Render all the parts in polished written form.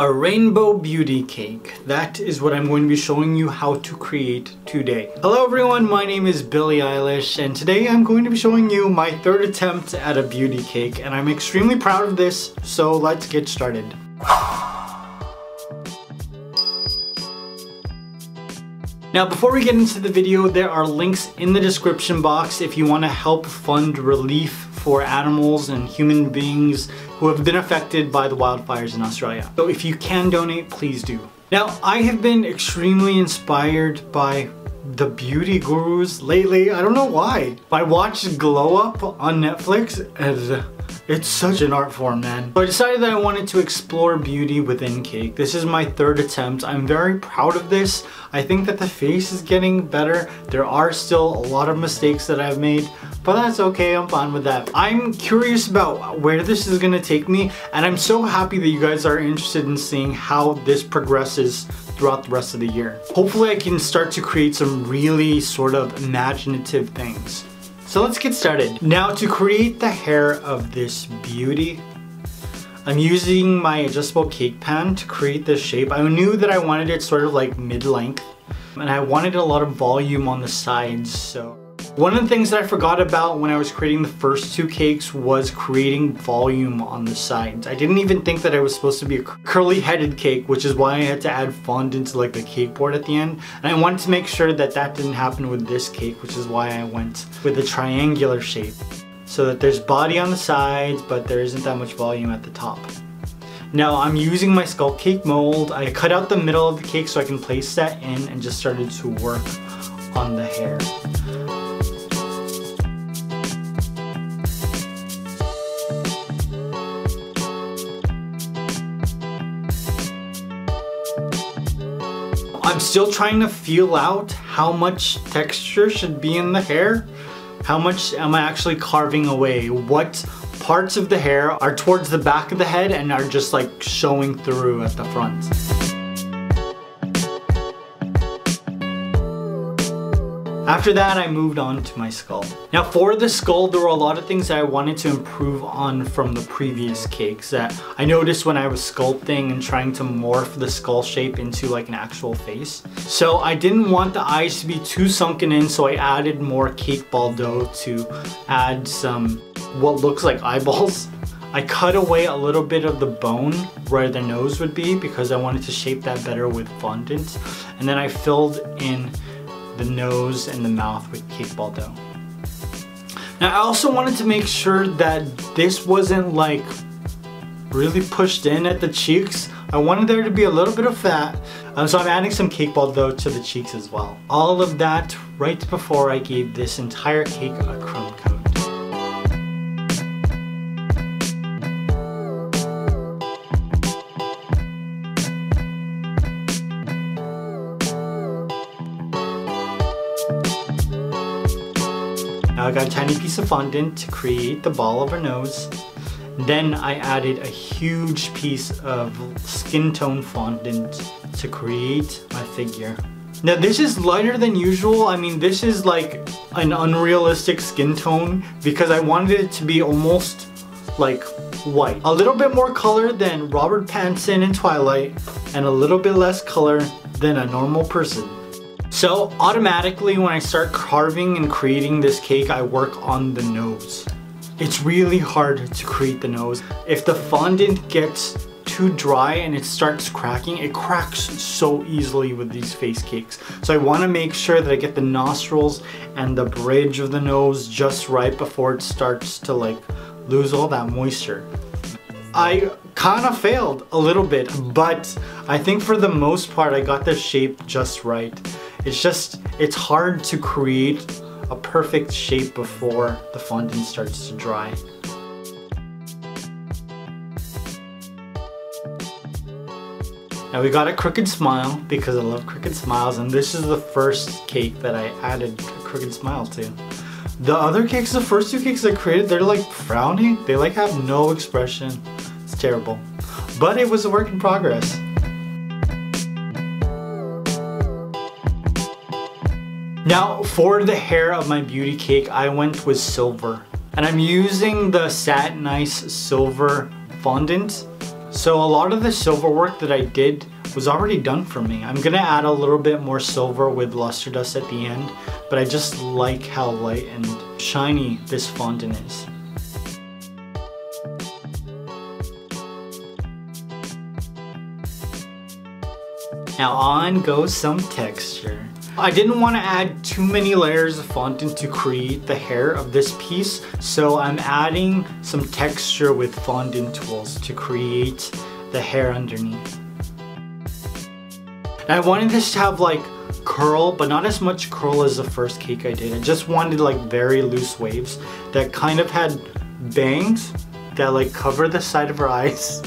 A rainbow beauty cake. That is what I'm going to be showing you how to create today. Hello everyone, my name is Billie Eilish and today I'm going to be showing you my third attempt at a beauty cake and I'm extremely proud of this, so let's get started. Now before we get into the video, there are links in the description box if you want to help fund relief for animals and human beings who have been affected by the wildfires in Australia. So if you can donate, please do. Now I have been extremely inspired by the beauty gurus lately. I don't know why. I watched Glow Up on Netflix and it's such an art form, man. So I decided that I wanted to explore beauty within cake. This is my third attempt. I'm very proud of this. I think that the face is getting better. There are still a lot of mistakes that I've made, but that's okay, I'm fine with that. I'm curious about where this is gonna take me, and I'm so happy that you guys are interested in seeing how this progresses throughout the rest of the year. Hopefully I can start to create some really sort of imaginative things. So let's get started. Now to create the hair of this beauty, I'm using my adjustable cake pan to create this shape. I knew that I wanted it sort of like mid-length and I wanted a lot of volume on the sides. So one of the things that I forgot about when I was creating the first two cakes was creating volume on the sides. I didn't even think that it was supposed to be a curly headed cake, which is why I had to add fondant to like the cake board at the end. And I wanted to make sure that that didn't happen with this cake, which is why I went with a triangular shape so that there's body on the sides, but there isn't that much volume at the top. Now I'm using my skull cake mold. I cut out the middle of the cake so I can place that in and just started to work on the hair. I'm still trying to feel out how much texture should be in the hair. How much am I actually carving away? What parts of the hair are towards the back of the head and are just like showing through at the front? After that, I moved on to my skull. Now for the skull, there were a lot of things that I wanted to improve on from the previous cakes that I noticed when I was sculpting and trying to morph the skull shape into like an actual face. So I didn't want the eyes to be too sunken in, so I added more cake ball dough to add some what looks like eyeballs. I cut away a little bit of the bone where the nose would be because I wanted to shape that better with fondant. And then I filled in the nose and the mouth with cake ball dough. Now I also wanted to make sure that this wasn't like really pushed in at the cheeks. I wanted there to be a little bit of fat, so I'm adding some cake ball dough to the cheeks as well. All of that right before I gave this entire cake a crumb coat. Now I got a tiny piece of fondant to create the ball of her nose. Then I added a huge piece of skin tone fondant to create my figure. Now this is lighter than usual. I mean, this is like an unrealistic skin tone because I wanted it to be almost like white. A little bit more color than Robert Pattinson in Twilight and a little bit less color than a normal person. So automatically when I start carving and creating this cake, I work on the nose. It's really hard to create the nose. If the fondant gets too dry and it starts cracking, it cracks so easily with these face cakes. So I want to make sure that I get the nostrils and the bridge of the nose just right before it starts to like lose all that moisture. I kind of failed a little bit, but I think for the most part I got the shape just right. It's just, it's hard to create a perfect shape before the fondant starts to dry. Now we got a crooked smile because I love crooked smiles, and this is the first cake that I added a crooked smile to. The other cakes, the first two cakes I created, they're like frowning. They like have no expression. It's terrible. But it was a work in progress. Now for the hair of my beauty cake, I went with silver and I'm using the satin ice silver fondant. So a lot of the silver work that I did was already done for me. I'm gonna add a little bit more silver with luster dust at the end, but I just like how light and shiny this fondant is. Now on goes some texture. I didn't want to add too many layers of fondant to create the hair of this piece, so I'm adding some texture with fondant tools to create the hair underneath. And I wanted this to have like curl, but not as much curl as the first cake I did. I just wanted like very loose waves that kind of had bangs that like cover the side of her eyes.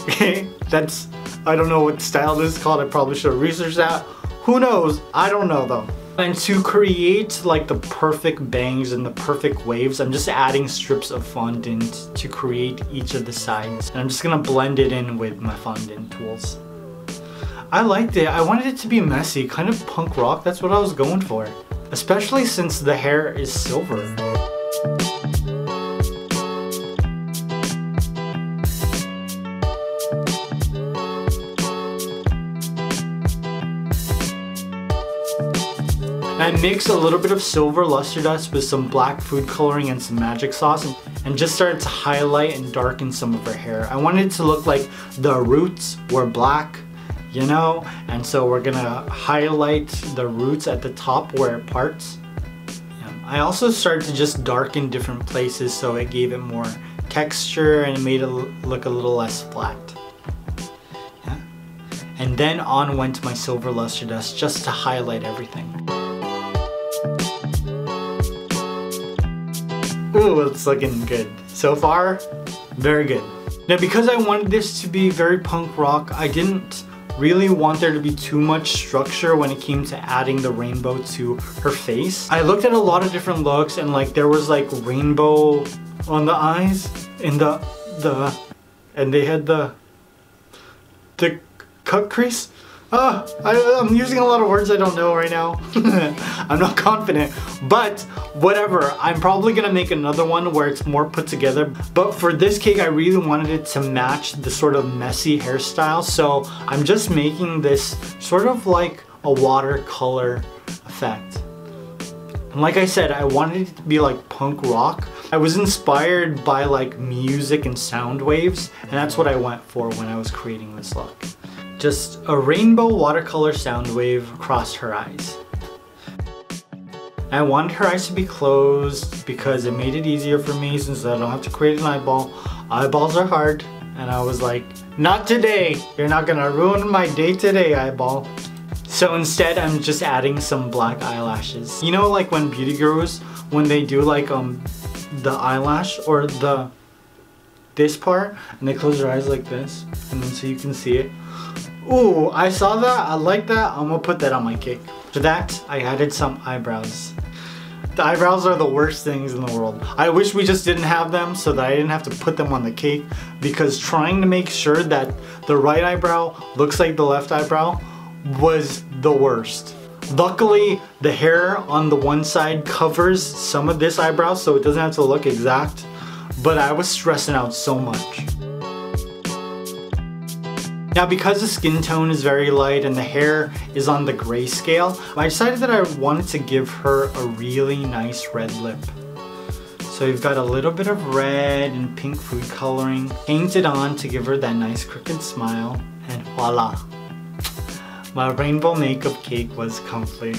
Okay, that's, I don't know what style this is called. I probably should have researched that. Who knows? I don't know though. And to create like the perfect bangs and the perfect waves, I'm just adding strips of fondant to create each of the sides. And I'm just gonna blend it in with my fondant tools. I liked it. I wanted it to be messy, kind of punk rock. That's what I was going for. Especially since the hair is silver. I mixed a little bit of silver luster dust with some black food coloring and some magic sauce and just started to highlight and darken some of her hair. I wanted it to look like the roots were black, you know? And so we're gonna highlight the roots at the top where it parts. I also started to just darken different places so it gave it more texture and it made it look a little less flat. Yeah. And then on went my silver luster dust just to highlight everything. Ooh, it's looking good. So far, very good. Now, because I wanted this to be very punk rock, I didn't really want there to be too much structure when it came to adding the rainbow to her face. I looked at a lot of different looks and like there was like rainbow on the eyes and they had the cut crease. I'm using a lot of words I don't know right now. I'm not confident, but whatever. I'm probably gonna make another one where it's more put together. But for this cake, I really wanted it to match the sort of messy hairstyle. So I'm just making this sort of like a watercolor effect. And like I said, I wanted it to be like punk rock. I was inspired by like music and sound waves. And that's what I went for when I was creating this look. Just a rainbow watercolor sound wave across her eyes. I wanted her eyes to be closed because it made it easier for me since I don't have to create an eyeball. Eyeballs are hard, and I was like, not today! You're not gonna ruin my day today, eyeball. So instead, I'm just adding some black eyelashes. You know, like when beauty gurus, when they do like the eyelash or this part, and they close their eyes like this, and then so you can see it. Ooh, I saw that, I like that, I'm gonna put that on my cake. For that, I added some eyebrows. The eyebrows are the worst things in the world. I wish we just didn't have them so that I didn't have to put them on the cake, because trying to make sure that the right eyebrow looks like the left eyebrow was the worst. Luckily, the hair on the one side covers some of this eyebrow so it doesn't have to look exact, but I was stressing out so much. Now, because the skin tone is very light and the hair is on the gray scale, I decided that I wanted to give her a really nice red lip. So you've got a little bit of red and pink food coloring painted on to give her that nice crooked smile, and voila. My rainbow makeup cake was complete.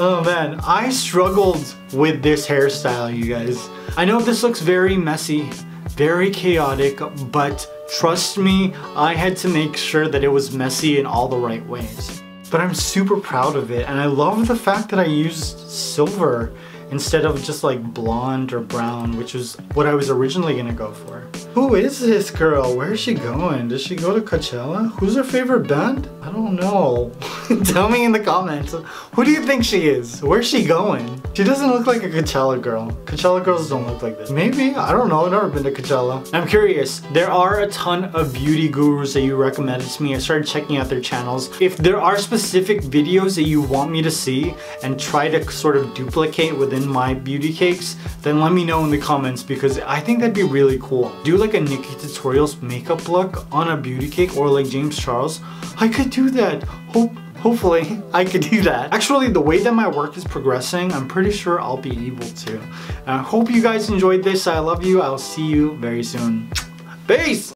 Oh man, I struggled with this hairstyle, you guys. I know this looks very messy, very chaotic, but trust me, I had to make sure that it was messy in all the right ways. But I'm super proud of it, and I love the fact that I used silver instead of just like blonde or brown, which is what I was originally gonna go for. Who is this girl? Where is she going? Does she go to Coachella? Who's her favorite band? I don't know. Tell me in the comments. Who do you think she is? Where's she going? She doesn't look like a Coachella girl. Coachella girls don't look like this. Maybe, I don't know, I've never been to Coachella. I'm curious, there are a ton of beauty gurus that you recommended to me. I started checking out their channels. If there are specific videos that you want me to see and try to sort of duplicate within in my beauty cakes, then let me know in the comments because I think that'd be really cool. Do like a Nikki Tutorials makeup look on a beauty cake or like James Charles. I could do that. Hopefully I could do that. Actually, the way that my work is progressing, I'm pretty sure I'll be able to. I hope you guys enjoyed this. I love you. I'll see you very soon. Peace!